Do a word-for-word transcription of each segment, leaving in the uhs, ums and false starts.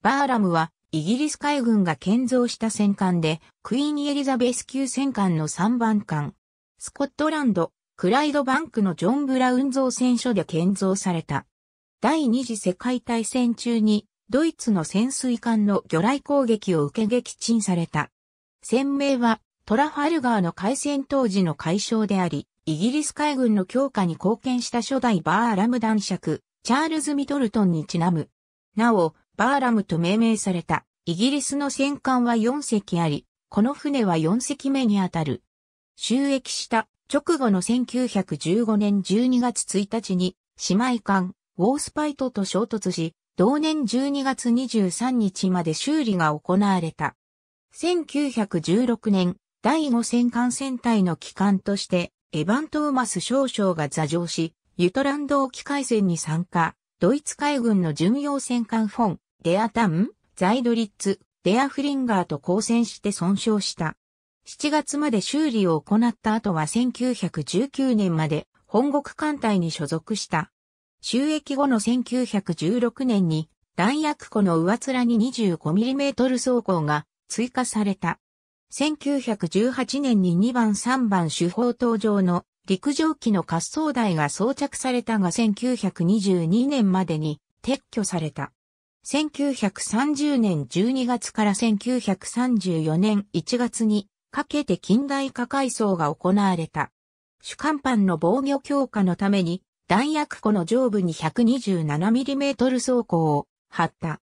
バーラムはイギリス海軍が建造した戦艦で、クイーン・エリザベス級戦艦のさんばんかん。スコットランド、クライドバンクのジョン・ブラウン造船所で建造された。第二次世界大戦中にドイツの潜水艦の魚雷攻撃を受け撃沈された。船名はトラファルガーの海戦当時の改称であり、イギリス海軍の強化に貢献した初代バーラム男爵、チャールズ・ミドルトンにちなむ。なお、バーラムと命名されたイギリスの戦艦はよんせきあり、この船はよんせきめにあたる。就役した直後のせんきゅうひゃくじゅうごねんじゅうにがつついたちに姉妹艦ウォースパイトと衝突し、同年じゅうにがつにじゅうさんにちまで修理が行われた。せんきゅうひゃくじゅうろくねん、だいご戦艦戦隊の旗艦として、エヴァン・トーマス少将が座乗し、ユトランド沖海戦に参加、ドイツ海軍の巡洋戦艦フォン、デアタン、ザイドリッツ、デアフリンガーと交戦して損傷した。しちがつまで修理を行った後はせんきゅうひゃくじゅうきゅうねんまで本国艦隊に所属した。就役後のせんきゅうひゃくじゅうろくねんに弾薬庫の上面に にじゅうごミリメートル 装甲が追加された。せんきゅうひゃくじゅうはちねんににばんさんばん主砲登場の陸上機の滑走台が装着されたがせんきゅうひゃくにじゅうにねんまでに撤去された。せんきゅうひゃくさんじゅうねんじゅうにがつからせんきゅうひゃくさんじゅうよねんいちがつにかけて近代化改装が行われた。主甲板の防御強化のために弾薬庫の上部に ひゃくにじゅうななミリメートル 装甲を張った。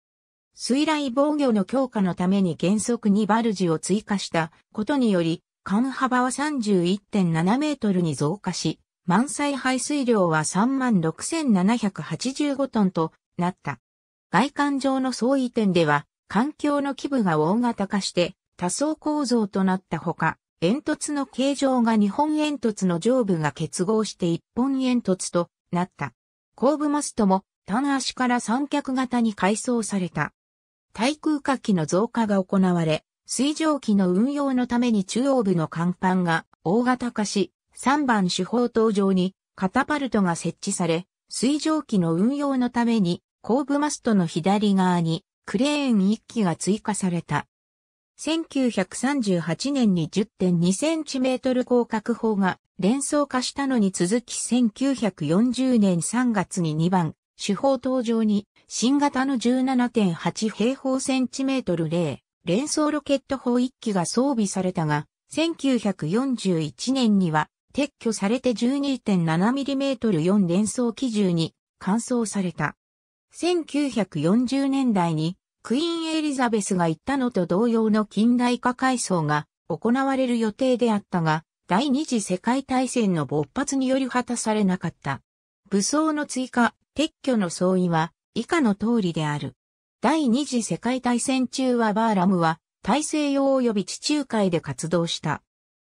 水雷防御の強化のために原則にバルジを追加したことにより、艦幅は さんじゅういってんななメートルに増加し、満載排水量は さんまんろくせんななひゃくはちじゅうごトンとなった。外観上の相違点では、艦橋の基部が大型化して多層構造となったほか、煙突の形状がにほん煙突の上部が結合していっぽん煙突となった。後部マストも単足から三脚型に改装された。対空火器の増加が行われ、水上機の運用のために中央部の甲板が大型化し、さんばん主砲塔上にカタパルトが設置され、水上機の運用のために後部マストの左側にクレーンいっきが追加された。せんきゅうひゃくさんじゅうはちねんに じゅってんにセンチメートル広角砲が連装化したのに続きせんきゅうひゃくよんじゅうねんさんがつににばん主砲塔上に新型の じゅうななてんはちへいほうセンチメートル例連装ロケット砲いっきが装備されたが、せんきゅうひゃくよんじゅういちねんには撤去されて じゅうにてんななミリメートルよん 連装機銃に換装された。せんきゅうひゃくよんじゅうねんだいにクイーン・エリザベスが言ったのと同様の近代化改装が行われる予定であったが、第二次世界大戦の勃発により果たされなかった。武装の追加、撤去の相違は以下の通りである。第二次世界大戦中はバーラムは大西洋及び地中海で活動した。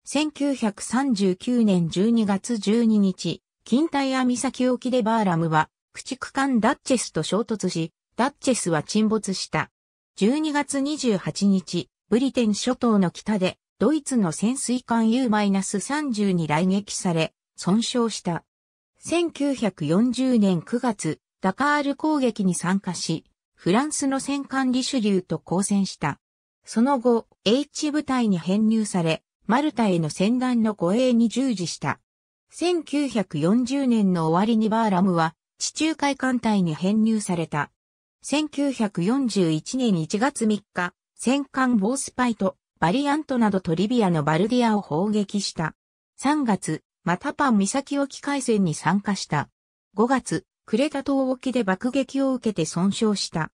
せんきゅうひゃくさんじゅうきゅうねんじゅうにがつじゅうににち、錦帯網岬沖でバーラムは駆逐艦ダッチェスと衝突し、ダッチェスは沈没した。じゅうにがつにじゅうはちにち、ブリテン諸島の北で、ドイツの潜水艦 ユーさんじゅう に雷撃され、損傷した。せんきゅうひゃくよんじゅうねんくがつ、ダカール攻撃に参加し、フランスの戦艦リシュリューと交戦した。その後、H 部隊に編入され、マルタへの船団の護衛に従事した。せんきゅうひゃくよんじゅうねんの終わりにバーラムは、地中海艦隊に編入された。せんきゅうひゃくよんじゅういちねんいちがつみっか、戦艦ウォースパイト、バリアントなどとリビアのバルディアを砲撃した。さんがつ、マタパン岬沖海戦に参加した。ごがつ、クレタ島沖で爆撃を受けて損傷した。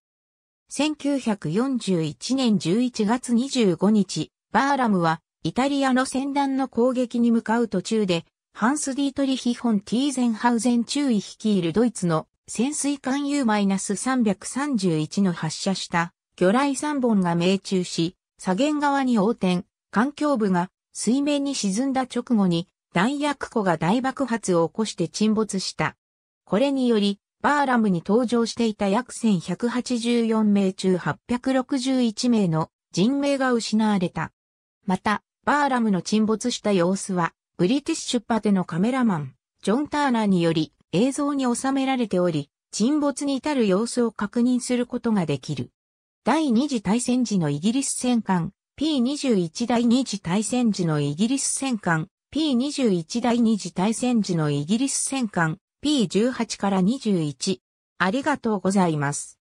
せんきゅうひゃくよんじゅういちねんじゅういちがつにじゅうごにち、バーラムはイタリアの船団の攻撃に向かう途中で、ハンス・ディートリヒ・フォン・ティーゼンハウゼン中尉率いるドイツの潜水艦 ユーさんさんいち の発射した魚雷さんぼんが命中し、左舷側に横転、艦橋部が水面に沈んだ直後に弾薬庫が大爆発を起こして沈没した。これにより、バーラムに搭乗していた約せんひゃくはちじゅうよんめい中はっぴゃくろくじゅういちめいの人命が失われた。また、バーラムの沈没した様子は、ブリティッシュパテのカメラマン、ジョン・ターナーにより、映像に収められており、沈没に至る様子を確認することができる。第二次大戦時のイギリス戦艦 ピーにじゅういち 第二次大戦時のイギリス戦艦 ピーにじゅういち 第二次大戦時のイギリス戦艦 ピーじゅうはち からにじゅういち。ありがとうございます。